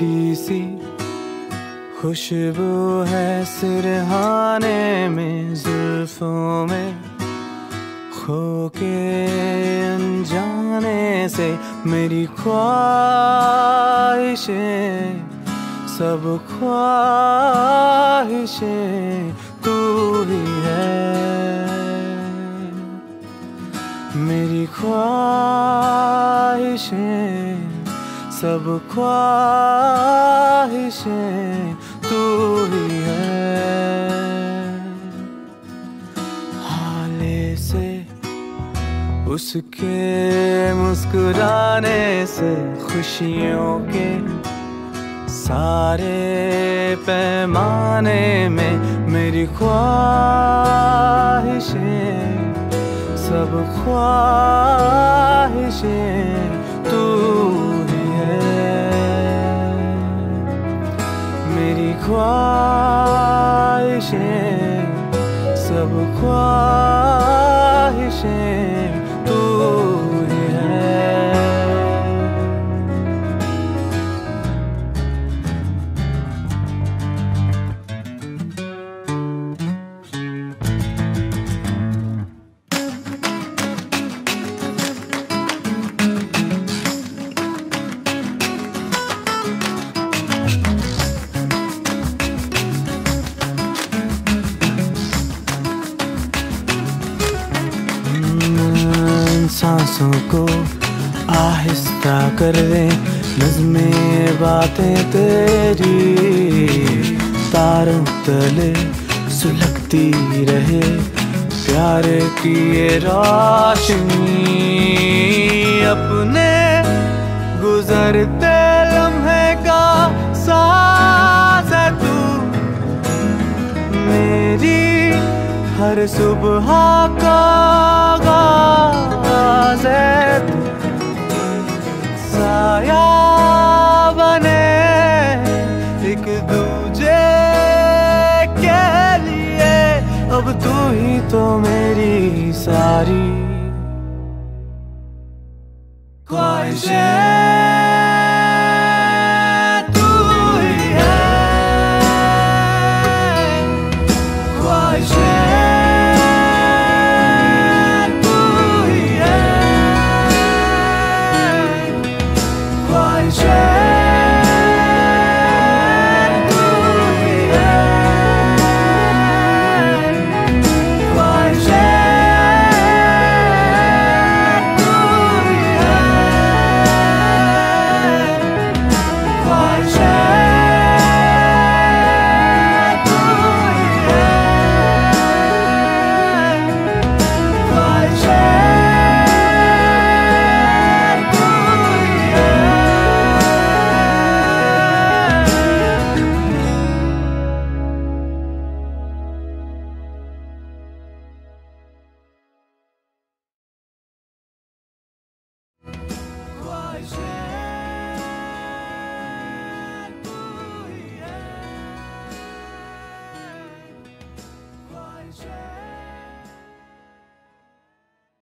मीठी सी खुशबू है सिरहाने में, जुल्फों में खोके अनजाने से मेरी ख्वाहिशें, सब ख्वाहिशें तू ही है। मेरी ख्वाहिशें, सब ख्वाहिशें तू ही है। हाले से उसके मुस्कुराने से खुशियों के सारे पैमाने में मेरी ख्वाहिशें, सब ख्वाहिशें तू ही है। मेरी ख्वाहिशें, सब ख्वाहिशें तू ही है। सांसों को आहिस्ता कर दे, नज़्में बातें तेरी तारों तले सुलगती रहे, प्यार की ये रोशनी अपने गुजरते लम्हे का साज़ है तू। मेरी हर सुबह का आगाज़ है तू, साया बने एक दूजे के लिए, अब तू ही तो मेरी सारी ख्वाहिशें।